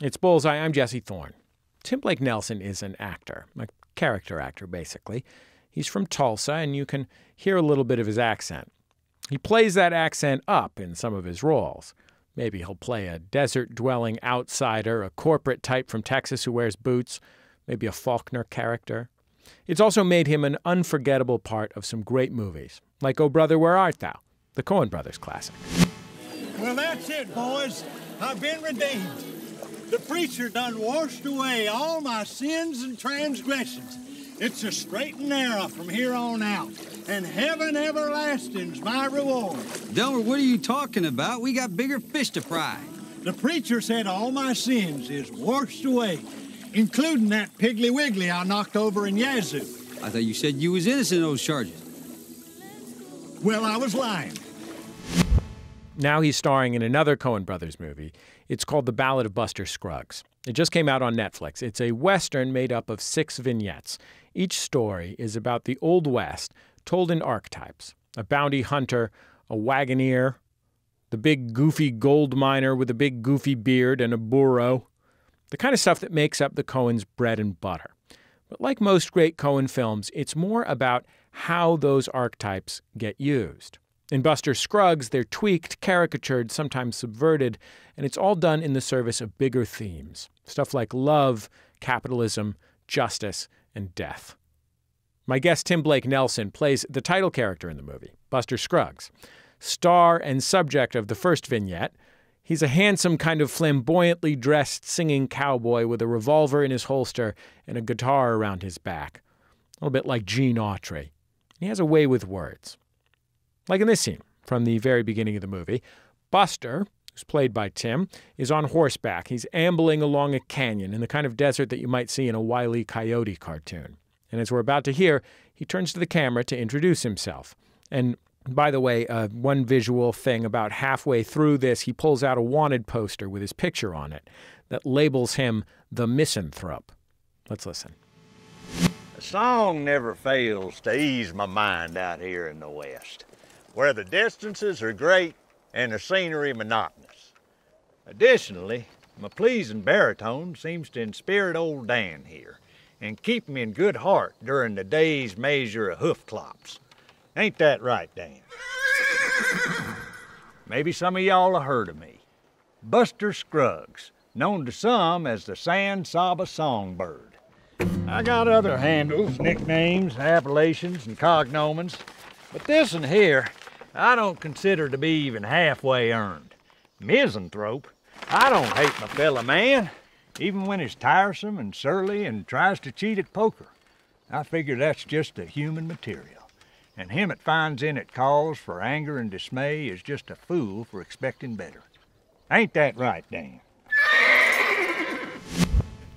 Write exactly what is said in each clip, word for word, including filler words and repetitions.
It's Bullseye. I'm Jesse Thorn. Tim Blake Nelson is an actor, a character actor, basically. He's from Tulsa, and you can hear a little bit of his accent. He plays that accent up in some of his roles. Maybe he'll play a desert-dwelling outsider, a corporate type from Texas who wears boots, maybe a Faulkner character. It's also made him an unforgettable part of some great movies, like O Brother, Where Art Thou?, the Coen Brothers classic. Well, that's it, boys. I've been redeemed. The preacher done washed away all my sins and transgressions. It's a straight and narrow from here on out, and heaven everlasting's my reward. Delmer, what are you talking about? We got bigger fish to fry. The preacher said all my sins is washed away, including that Piggly Wiggly I knocked over in Yazoo. I thought you said you was innocent of those charges. Well, I was lying. Now he's starring in another Coen Brothers movie. It's called The Ballad of Buster Scruggs. It just came out on Netflix. It's a Western made up of six vignettes. Each story is about the Old West, told in archetypes. A bounty hunter, a wagoneer, the big goofy gold miner with a big goofy beard and a burro. The kind of stuff that makes up the Coen's bread and butter. But like most great Coen films, it's more about how those archetypes get used. In Buster Scruggs, they're tweaked, caricatured, sometimes subverted, and it's all done in the service of bigger themes. Stuff like love, capitalism, justice, and death. My guest Tim Blake Nelson plays the title character in the movie, Buster Scruggs. Star and subject of the first vignette, he's a handsome, kind of flamboyantly dressed singing cowboy with a revolver in his holster and a guitar around his back. A little bit like Gene Autry. He has a way with words. Like in this scene, from the very beginning of the movie, Buster, who's played by Tim, is on horseback. He's ambling along a canyon in the kind of desert that you might see in a Wile E. Coyote cartoon. And as we're about to hear, he turns to the camera to introduce himself. And by the way, uh, one visual thing, about halfway through this, he pulls out a wanted poster with his picture on it that labels him the misanthrope. Let's listen. The song never fails to ease my mind out here in the West, where the distances are great and the scenery monotonous. Additionally, my pleasing baritone seems to inspirit old Dan here and keep me in good heart during the day's measure of hoof clops. Ain't that right, Dan? Maybe some of y'all have heard of me. Buster Scruggs, known to some as the San Saba Songbird. I got other handles, nicknames, appellations, and cognomens, but this one here, I don't consider to be even halfway earned. Misanthrope, I don't hate my fellow man, even when he's tiresome and surly and tries to cheat at poker. I figure that's just the human material. And him that finds in it cause for anger and dismay is just a fool for expecting better. Ain't that right, Dan?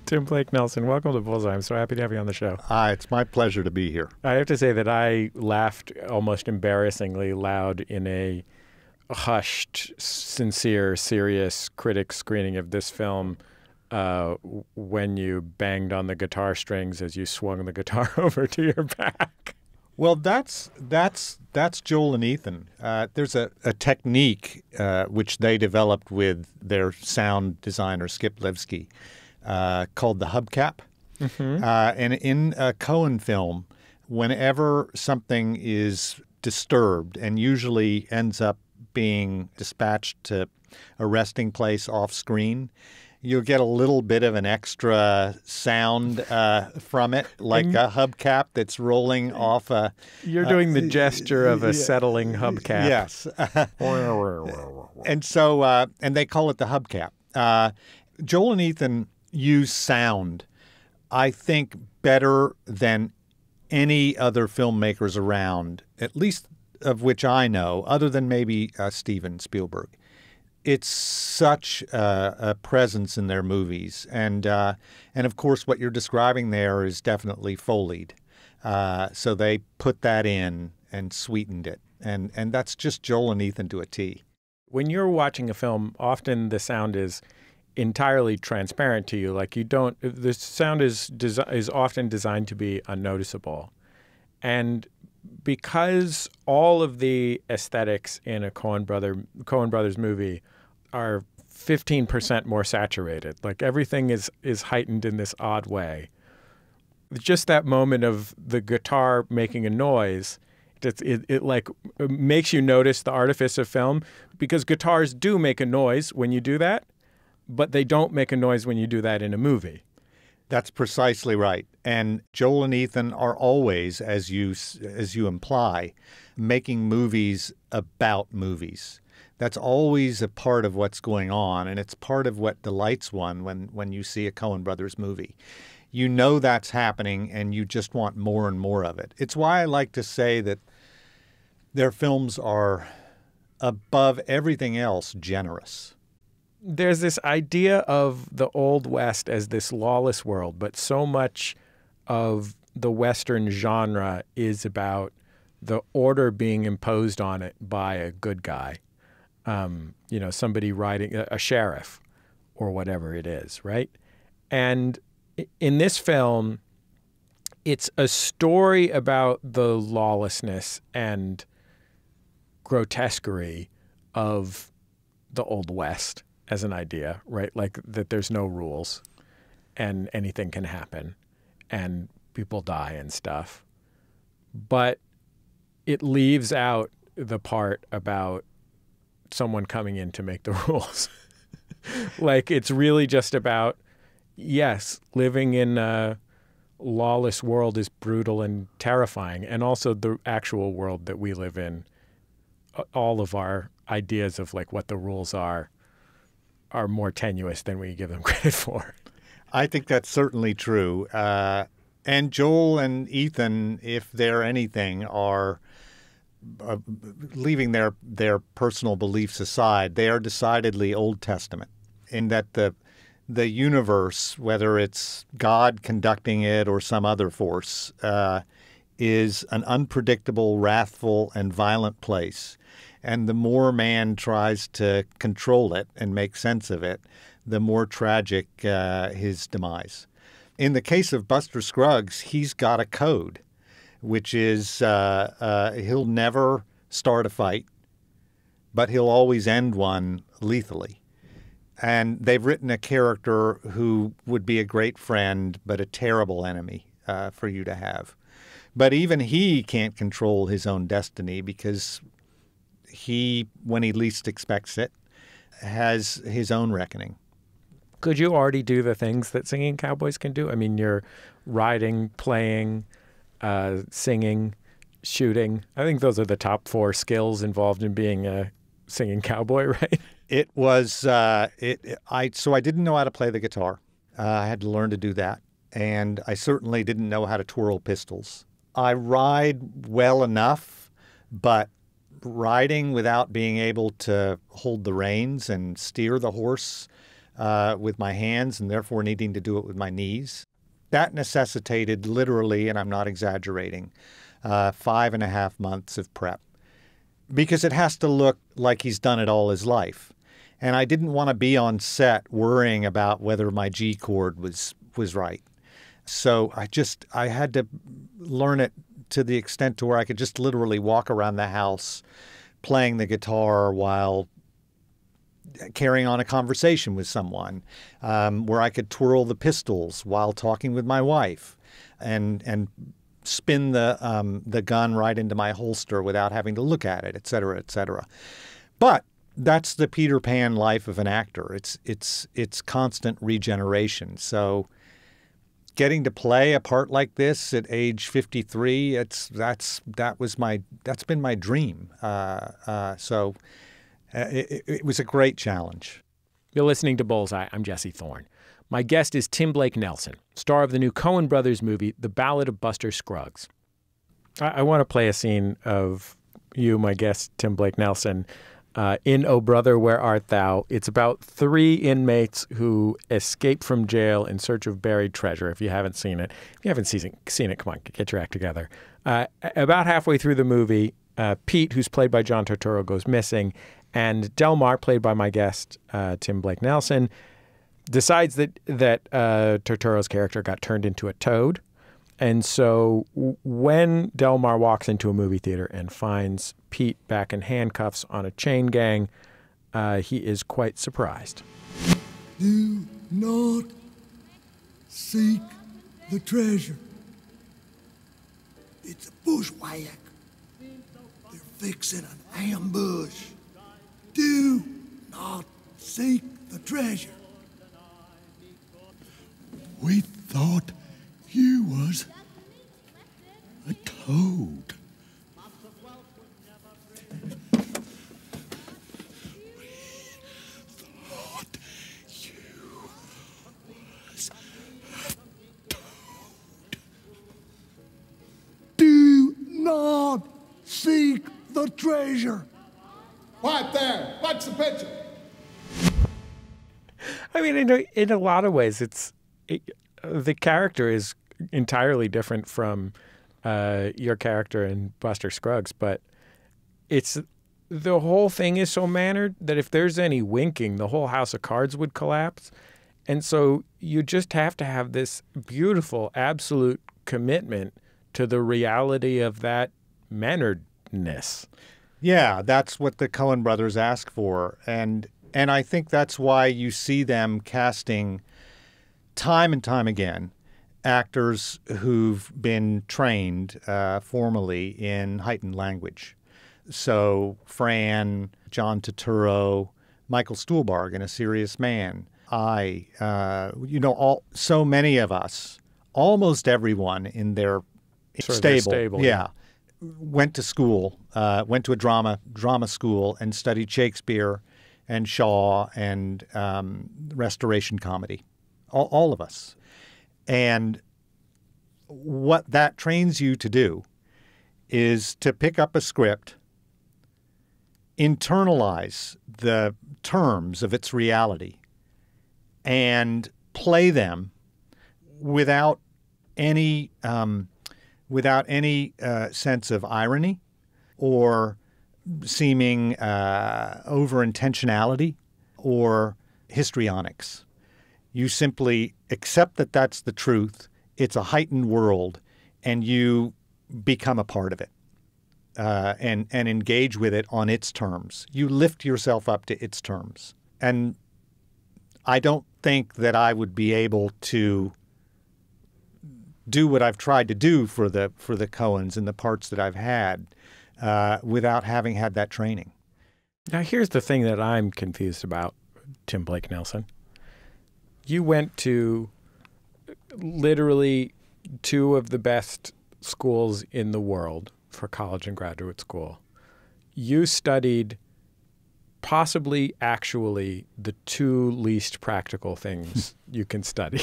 Tim Blake Nelson, welcome to Bullseye. I'm so happy to have you on the show. Uh, it's my pleasure to be here. I have to say that I laughed almost embarrassingly loud in a hushed, sincere, serious critic screening of this film uh, when you banged on the guitar strings as you swung the guitar over to your back. Well, that's that's that's Joel and Ethan. Uh, there's a, a technique uh, which they developed with their sound designer, Skip Levski, Uh, called the hubcap. Mm-hmm. uh, and in a Coen film, whenever something is disturbed and usually ends up being dispatched to a resting place off screen, you'll get a little bit of an extra sound uh, from it, like and a hubcap that's rolling off a... You're doing uh, the gesture of a yeah, settling hubcap. Yes. And so, uh, and they call it the hubcap. Uh, Joel and Ethan use sound, I think, better than any other filmmakers around, at least of which I know, other than maybe uh, Steven Spielberg. It's such uh, a presence in their movies. And, uh, and of course, what you're describing there is definitely Foley'd. Uh, so they put that in and sweetened it. And, and that's just Joel and Ethan to a T. When you're watching a film, often the sound is entirely transparent to you. Like, you don't, the sound is is often designed to be unnoticeable. And because all of the aesthetics in a Coen Brother Coen Brothers movie are fifteen percent more saturated. Like everything is is heightened in this odd way. Just that moment of the guitar making a noise, it, it, it like it makes you notice the artifice of film, because guitars do make a noise when you do that, but they don't make a noise when you do that in a movie. That's precisely right. And Joel and Ethan are always, as you, as you imply, making movies about movies. That's always a part of what's going on, and it's part of what delights one when, when you see a Coen Brothers movie. You know that's happening, and you just want more and more of it. It's why I like to say that their films are, above everything else, generous. There's this idea of the Old West as this lawless world, but so much of the Western genre is about the order being imposed on it by a good guy. Um, you know, somebody riding a, a sheriff or whatever it is, right? And in this film, it's a story about the lawlessness and grotesquerie of the Old West as an idea, right? Like that there's no rules and anything can happen and people die and stuff. But it leaves out the part about someone coming in to make the rules. Like it's really just about, yes, living in a lawless world is brutal and terrifying. And also the actual world that we live in, all of our ideas of like what the rules are, are more tenuous than we give them credit for. I think that's certainly true. Uh, and Joel and Ethan, if they're anything, are uh, leaving their, their personal beliefs aside. They are decidedly Old Testament in that the, the universe, whether it's God conducting it or some other force, uh, is an unpredictable, wrathful, and violent place. And the more man tries to control it and make sense of it, the more tragic uh, his demise. In the case of Buster Scruggs, he's got a code, which is uh, uh, he'll never start a fight, but he'll always end one lethally. And they've written a character who would be a great friend, but a terrible enemy uh, for you to have. But even he can't control his own destiny because he, when he least expects it, has his own reckoning. Could you already do the things that singing cowboys can do? I mean, you're riding, playing, uh, singing, shooting. I think those are the top four skills involved in being a singing cowboy, right? It was, uh, it, it, I, so I didn't know how to play the guitar. Uh, I had to learn to do that. And I certainly didn't know how to twirl pistols. I ride well enough, but riding without being able to hold the reins and steer the horse uh, with my hands, and therefore needing to do it with my knees, that necessitated literally, and I'm not exaggerating, uh, five and a half months of prep, because it has to look like he's done it all his life. And I didn't want to be on set worrying about whether my G chord was was right. So I just I had to learn it to the extent to where I could just literally walk around the house playing the guitar while carrying on a conversation with someone, um, where I could twirl the pistols while talking with my wife and and spin the, um, the gun right into my holster without having to look at it, et cetera, et cetera. But that's the Peter Pan life of an actor. It's, it's, it's constant regeneration. So getting to play a part like this at age fifty-three, it's that's that was my that's been my dream. Uh, uh, so uh, it, it was a great challenge. You're listening to Bullseye. I'm Jesse Thorn. My guest is Tim Blake Nelson, star of the new Coen Brothers movie, The Ballad of Buster Scruggs. I, I want to play a scene of you, my guest, Tim Blake Nelson, uh, in O Brother, Where Art Thou? It's about three inmates who escape from jail in search of buried treasure, if you haven't seen it. If you haven't seen it, come on, get your act together. Uh, about halfway through the movie, uh, Pete, who's played by John Turturro, goes missing, and Delmar, played by my guest, uh, Tim Blake Nelson, decides that, that uh, Turturro's character got turned into a toad. And so when Delmar walks into a movie theater and finds Pete back in handcuffs on a chain gang, uh, he is quite surprised. Do not seek the treasure. It's a bushwhack. They're fixing an ambush. Do not seek the treasure. We thought you was a toad. God, seek the treasure. Right there. That's the picture. I mean, in a, in a lot of ways, it's it, the character is entirely different from uh, your character in Buster Scruggs, but it's the whole thing is so mannered that if there's any winking, the whole house of cards would collapse. And so you just have to have this beautiful, absolute commitment to the reality of that manneredness. Yeah, that's what the Coen brothers ask for. And and I think that's why you see them casting time and time again actors who've been trained uh, formally in heightened language. So Fran, John Turturro, Michael Stuhlbarg in A Serious Man. I, uh, you know, all so many of us, almost everyone in their Sort stable, of stable, yeah. yeah. Went to school, uh, went to a drama drama school, and studied Shakespeare, and Shaw, and um, Restoration comedy. All, all of us, and what that trains you to do is to pick up a script, internalize the terms of its reality, and play them without any. Um, without any uh, sense of irony or seeming uh, over-intentionality or histrionics. You simply accept that that's the truth, it's a heightened world, and you become a part of it uh, and, and engage with it on its terms. You lift yourself up to its terms. And I don't think that I would be able to do what I've tried to do for the for the Coens and the parts that I've had uh, without having had that training. Now, here's the thing that I'm confused about, Tim Blake Nelson. You went to literally two of the best schools in the world for college and graduate school. You studied possibly actually the two least practical things you can study.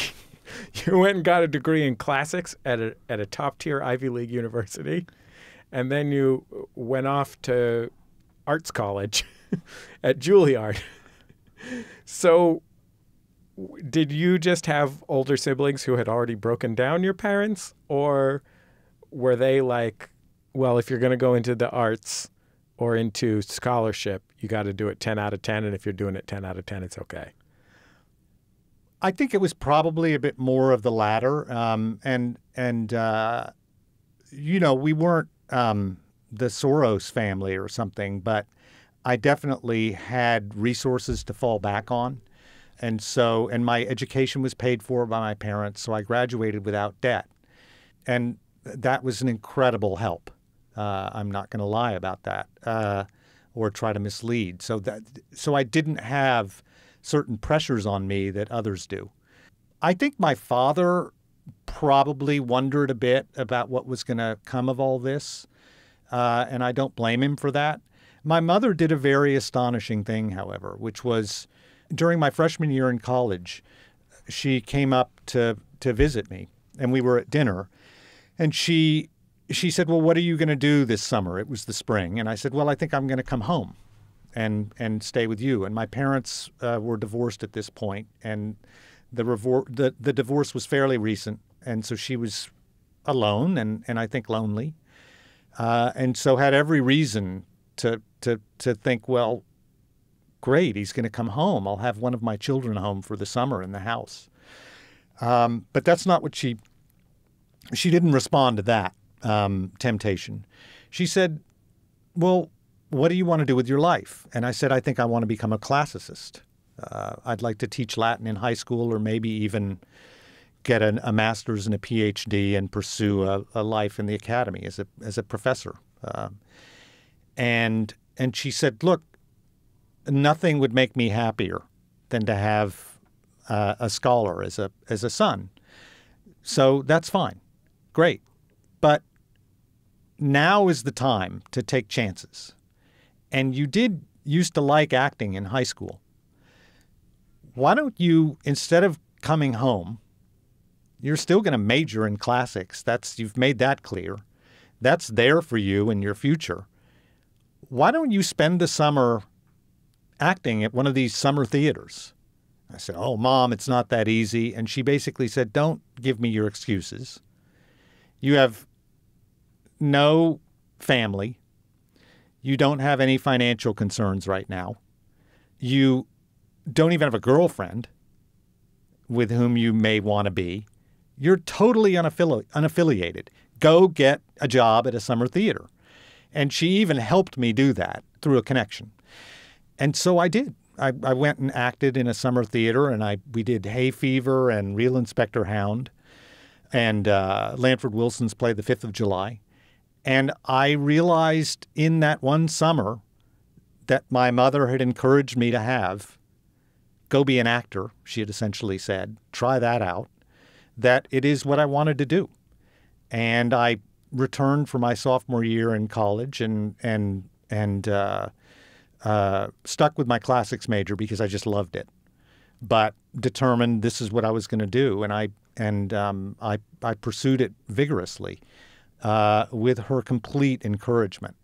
You went and got a degree in classics at a, at a top-tier Ivy League university, and then you went off to arts college at Juilliard. So did you just have older siblings who had already broken down your parents, or were they like, well, if you're going to go into the arts or into scholarship, you got to do it ten out of ten, and if you're doing it ten out of ten, it's okay? I think it was probably a bit more of the latter, um, and and uh, you know, we weren't um, the Soros family or something, but I definitely had resources to fall back on, and so and my education was paid for by my parents, so I graduated without debt, and that was an incredible help. Uh, I'm not going to lie about that uh, or try to mislead. So that so I didn't have certain pressures on me that others do. I think my father probably wondered a bit about what was going to come of all this, uh, and I don't blame him for that. My mother did a very astonishing thing, however, which was during my freshman year in college, she came up to, to visit me, and we were at dinner, and she, she said, well, what are you going to do this summer? It was the spring, and I said, well, I think I'm going to come home and and stay with you. And my parents uh, were divorced at this point, and the, the, the divorce was fairly recent, and so she was alone and, and I think lonely, uh, and so had every reason to, to, to think, well, great, he's going to come home. I'll have one of my children home for the summer in the house. Um, but that's not what she, she didn't respond to that um, temptation. She said, well, what do you want to do with your life? And I said, I think I want to become a classicist. Uh, I'd like to teach Latin in high school, or maybe even get an, a master's and a PhD and pursue a, a life in the academy as a as a professor. Uh, and and she said, look, nothing would make me happier than to have uh, a scholar as a as a son. So that's fine. Great. But now is the time to take chances. And you did used to like acting in high school. Why don't you, instead of coming home, you're still going to major in classics. That's, you've made that clear. That's there for you in your future. Why don't you spend the summer acting at one of these summer theaters? I said, oh, Mom, it's not that easy. And she basically said, don't give me your excuses. You have no family. You don't have any financial concerns right now. You don't even have a girlfriend with whom you may want to be. You're totally unaffili- unaffiliated. Go get a job at a summer theater. And she even helped me do that through a connection. And so I did. I, I went and acted in a summer theater, and I we did Hay Fever and Real Inspector Hound, and uh, Lanford Wilson's play The Fifth of July. And I realized in that one summer that my mother had encouraged me to have, go be an actor, she had essentially said, try that out, that it is what I wanted to do. And I returned for my sophomore year in college and and and uh, uh, stuck with my classics major because I just loved it, but determined this is what I was going to do. And I and um, I, I pursued it vigorously uh, with her complete encouragement.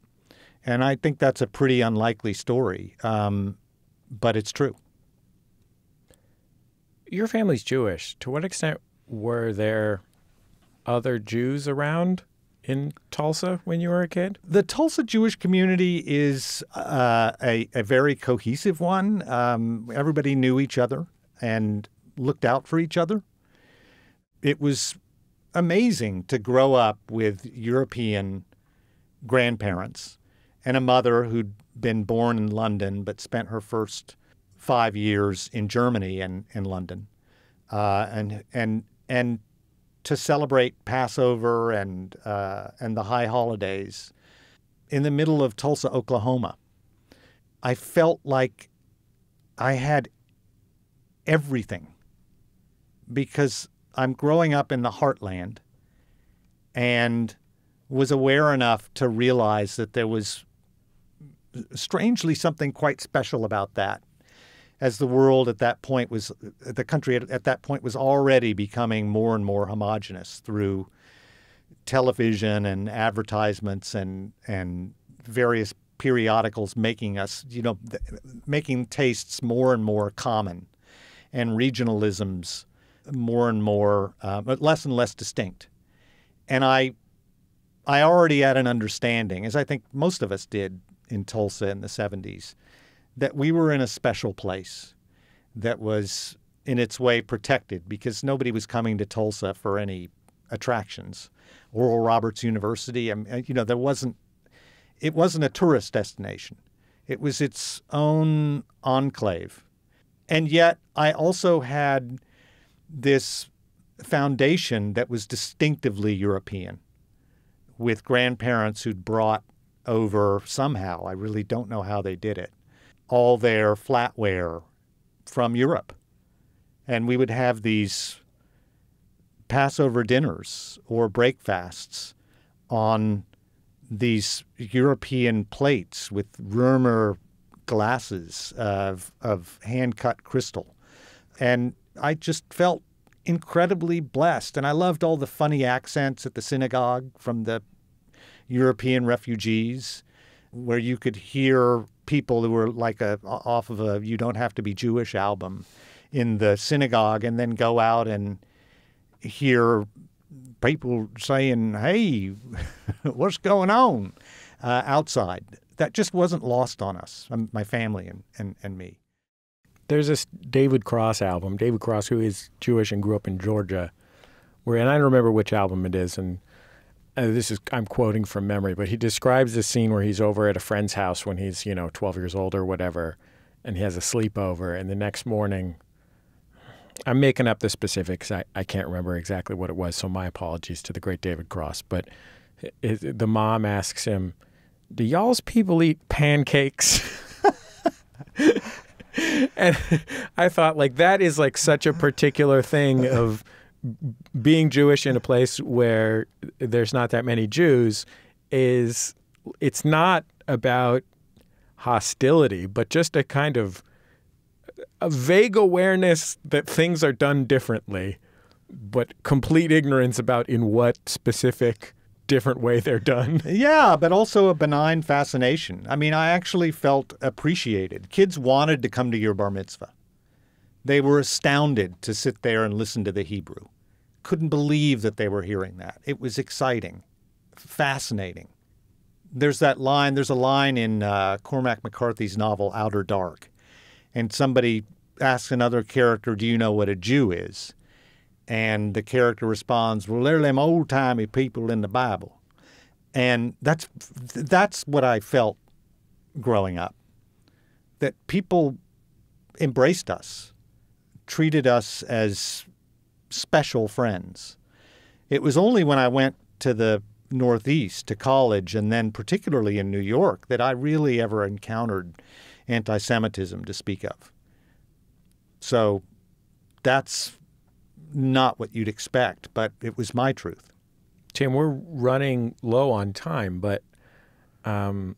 And I think that's a pretty unlikely story, um, but it's true. Your family's Jewish. To what extent were there other Jews around in Tulsa when you were a kid? The Tulsa Jewish community is uh, a, a very cohesive one. Um, everybody knew each other and looked out for each other. It was amazing to grow up with European grandparents and a mother who'd been born in London but spent her first five years in Germany and in London, uh, and and and to celebrate Passover and uh, and the high holidays in the middle of Tulsa, Oklahoma. I felt like I had everything because I'm growing up in the heartland and was aware enough to realize that there was strangely something quite special about that. As the world at that point was, the country at, at that point was already becoming more and more homogenous through television and advertisements and and various periodicals making us, you know, th- making tastes more and more common, and regionalisms more and more, uh, but less and less distinct. And I, I already had an understanding, as I think most of us did in Tulsa in the seventies. That we were in a special place that was in its way protected because nobody was coming to Tulsa for any attractions. Oral Roberts University, I mean, you know, there wasn't, it wasn't a tourist destination. It was its own enclave. And yet I also had this foundation that was distinctively European with grandparents who'd brought over somehow, I really don't know how they did it, all their flatware from Europe. And we would have these Passover dinners or breakfasts on these European plates with Römer glasses of, of hand-cut crystal. And I just felt incredibly blessed. And I loved all the funny accents at the synagogue from the European refugees, where you could hear people who were like a, off of a You Don't Have to Be Jewish album in the synagogue and then go out and hear people saying, hey, what's going on uh, outside? That just wasn't lost on us, my family and, and, and me. There's this David Cross album, David Cross, who is Jewish and grew up in Georgia, where, and I don't remember which album it is, and Uh, this is, I'm quoting from memory, but he describes the scene where he's over at a friend's house when he's, you know, twelve years old or whatever, and he has a sleepover, and the next morning, I'm making up the specifics, I, I can't remember exactly what it was, so my apologies to the great David Cross, but it, it, the mom asks him, do y'all's people eat pancakes? And I thought, like, that is like such a particular thing of being Jewish in a place where there's not that many Jews. Is it's not about hostility, but just a kind of a vague awareness that things are done differently, but complete ignorance about in what specific different way they're done. Yeah, but also a benign fascination. I mean, I actually felt appreciated. Kids wanted to come to your bar mitzvah. They were astounded to sit there and listen to the Hebrew. Couldn't believe that they were hearing that. It was exciting, fascinating. There's that line, there's a line in uh, Cormac McCarthy's novel, Outer Dark, and somebody asks another character, do you know what a Jew is? And the character responds, well, they're them old-timey people in the Bible. And that's, that's what I felt growing up, that people embraced us, treated us as special friends. It was only when I went to the Northeast, to college, and then particularly in New York, that I really ever encountered anti-Semitism to speak of. So that's not what you'd expect, but it was my truth. Tim, we're running low on time, but um,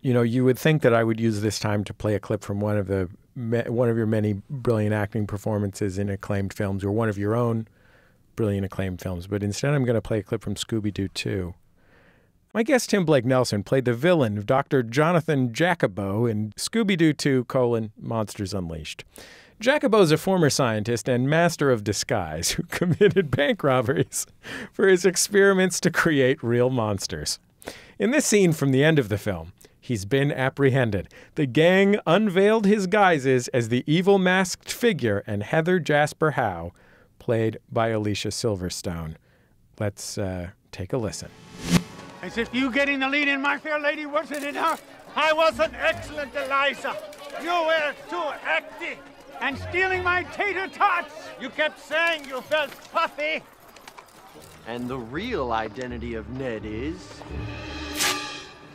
you know, you would think that I would use this time to play a clip from one of the one of your many brilliant acting performances in acclaimed films, or one of your own brilliant acclaimed films. But instead, I'm going to play a clip from Scooby-Doo two. My guest, Tim Blake Nelson, played the villain of Doctor Jonathan Jacobo in Scooby-Doo two, colon, Monsters Unleashed. Jacobo is a former scientist and master of disguise who committed bank robberies for his experiments to create real monsters. In this scene from the end of the film, he's been apprehended. The gang unveiled his guises as the evil masked figure and Heather Jasper Howe, played by Alicia Silverstone. Let's uh, take a listen. As if you getting the lead in My Fair Lady wasn't enough. I was an excellent Eliza. You were too active and stealing my tater tots. You kept saying you felt puffy. And the real identity of Ned is...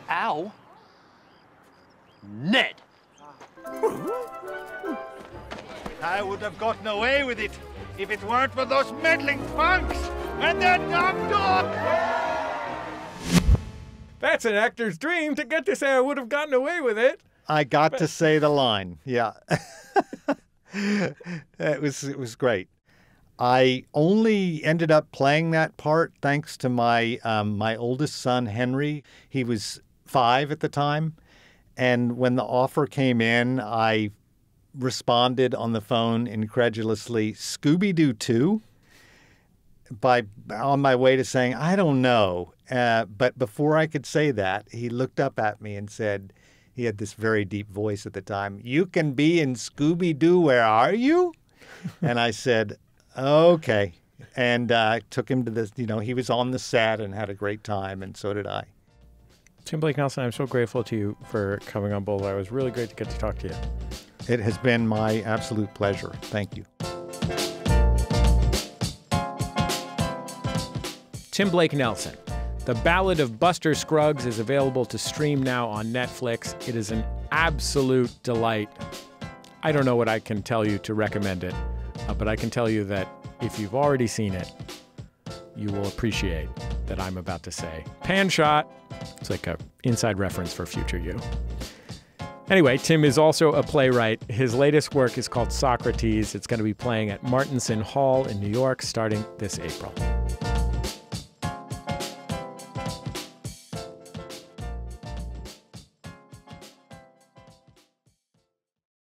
Ow. Ned! I would have gotten away with it if it weren't for those meddling punks and their dumb dog! That's an actor's dream, to get to say I would have gotten away with it. I got but... to say the line, yeah. it, was, it was great. I only ended up playing that part thanks to my, um, my oldest son, Henry. He was five at the time. And when the offer came in, I responded on the phone incredulously, Scooby-Doo two, by, on my way to saying, I don't know. Uh, but before I could say that, he looked up at me and said, he had this very deep voice at the time, you can be in Scooby-Doo, where are you? And I said, okay. And uh, I took him to the, you know, he was on the set and had a great time, and so did I. Tim Blake Nelson, I'm so grateful to you for coming on Bullseye. It was really great to get to talk to you. It has been my absolute pleasure. Thank you. Tim Blake Nelson. The Ballad of Buster Scruggs is available to stream now on Netflix. It is an absolute delight. I don't know what I can tell you to recommend it, uh, but I can tell you that if you've already seen it, you will appreciate that I'm about to say. Pan shot. It's like a inside reference for future you. Anyway, Tim is also a playwright. His latest work is called Socrates. It's going to be playing at Martinson Hall in New York starting this April.